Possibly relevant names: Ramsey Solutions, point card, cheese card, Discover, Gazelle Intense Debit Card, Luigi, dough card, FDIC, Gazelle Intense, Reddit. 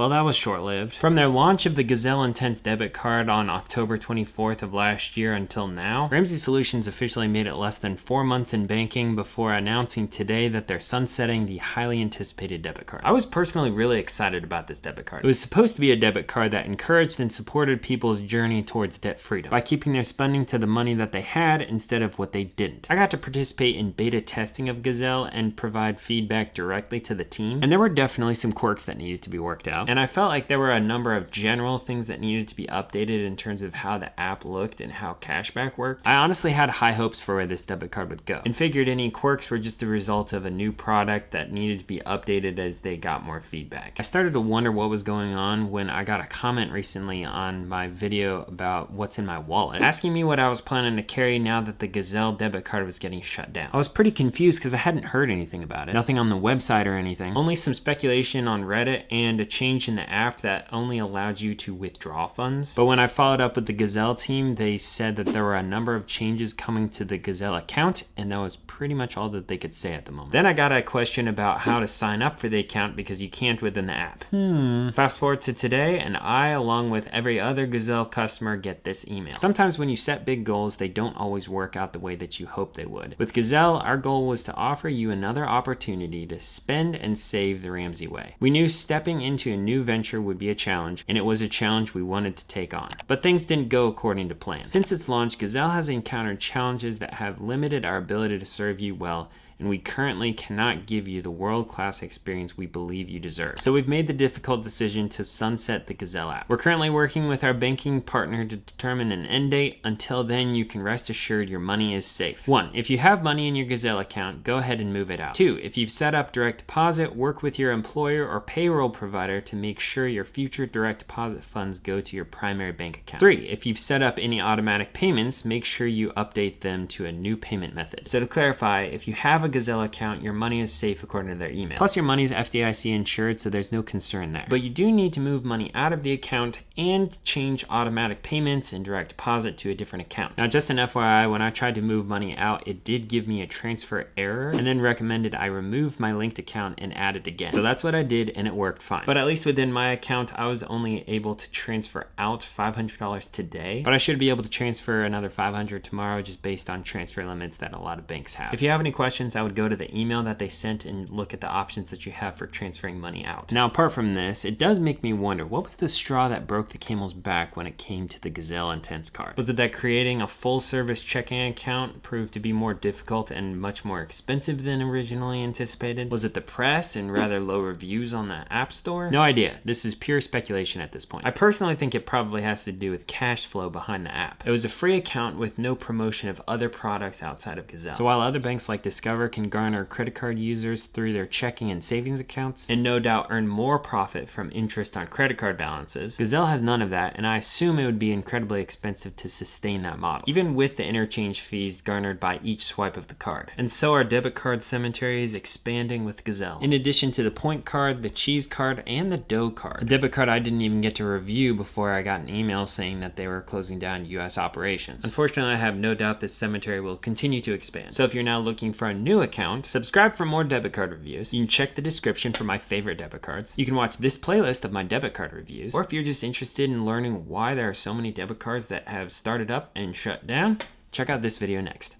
Well, that was short-lived. From their launch of the Gazelle Intense debit card on October 24th of last year until now, Ramsey Solutions officially made it less than 4 months in banking before announcing today that they're sunsetting the highly anticipated debit card. I was personally really excited about this debit card. It was supposed to be a debit card that encouraged and supported people's journey towards debt freedom by keeping their spending to the money that they had instead of what they didn't. I got to participate in beta testing of Gazelle and provide feedback directly to the team, and there were definitely some quirks that needed to be worked out. And I felt like there were a number of general things that needed to be updated in terms of how the app looked and how cashback worked. I honestly had high hopes for where this debit card would go and figured any quirks were just the result of a new product that needed to be updated as they got more feedback. I started to wonder what was going on when I got a comment recently on my video about what's in my wallet, asking me what I was planning to carry now that the Gazelle debit card was getting shut down. I was pretty confused because I hadn't heard anything about it. Nothing on the website or anything, only some speculation on Reddit and a change in the app that only allowed you to withdraw funds. But when I followed up with the Gazelle team, they said that there were a number of changes coming to the Gazelle account, and that was pretty much all that they could say at the moment. Then I got a question about how to sign up for the account because you can't within the app. Fast forward to today, and I, along with every other Gazelle customer, get this email. Sometimes when you set big goals, they don't always work out the way that you hope they would. With Gazelle, our goal was to offer you another opportunity to spend and save the Ramsey way. We knew stepping into a new venture would be a challenge, and it was a challenge we wanted to take on. But things didn't go according to plan. Since its launch, Gazelle has encountered challenges that have limited our ability to serve you well, and we currently cannot give you the world-class experience we believe you deserve. So we've made the difficult decision to sunset the Gazelle app. We're currently working with our banking partner to determine an end date. Until then, you can rest assured your money is safe. 1. If you have money in your Gazelle account, go ahead and move it out. 2. If you've set up direct deposit, work with your employer or payroll provider to make sure your future direct deposit funds go to your primary bank account. 3. If you've set up any automatic payments, make sure you update them to a new payment method. So to clarify, if you have a Gazelle account, your money is safe according to their email. Plus, your money is FDIC insured, so there's no concern there. But you do need to move money out of the account and change automatic payments and direct deposit to a different account. Now, just an FYI, when I tried to move money out, it did give me a transfer error and then recommended I remove my linked account and add it again. So that's what I did, and it worked fine. But at least within my account, I was only able to transfer out $500 today, but I should be able to transfer another $500 tomorrow just based on transfer limits that a lot of banks have. If you have any questions, I would go to the email that they sent and look at the options that you have for transferring money out. Now, apart from this, it does make me wonder, what was the straw that broke the camel's back when it came to the Gazelle Intense card? Was it that creating a full-service checking account proved to be more difficult and much more expensive than originally anticipated? Was it the press and rather low reviews on the App Store? No idea. This is pure speculation at this point. I personally think it probably has to do with cash flow behind the app. It was a free account with no promotion of other products outside of Gazelle. So while other banks like Discover can garner credit card users through their checking and savings accounts, and no doubt earn more profit from interest on credit card balances, Gazelle has none of that, and I assume it would be incredibly expensive to sustain that model, even with the interchange fees garnered by each swipe of the card. And so our debit card cemetery is expanding with Gazelle. In addition to the point card, the cheese card, and the dough card, a debit card I didn't even get to review before I got an email saying that they were closing down U.S. operations. Unfortunately, I have no doubt this cemetery will continue to expand. So if you're now looking for a new account, subscribe for more debit card reviews. You can check the description for my favorite debit cards. You can watch this playlist of my debit card reviews, or if you're just interested in learning why there are so many debit cards that have started up and shut down, check out this video next.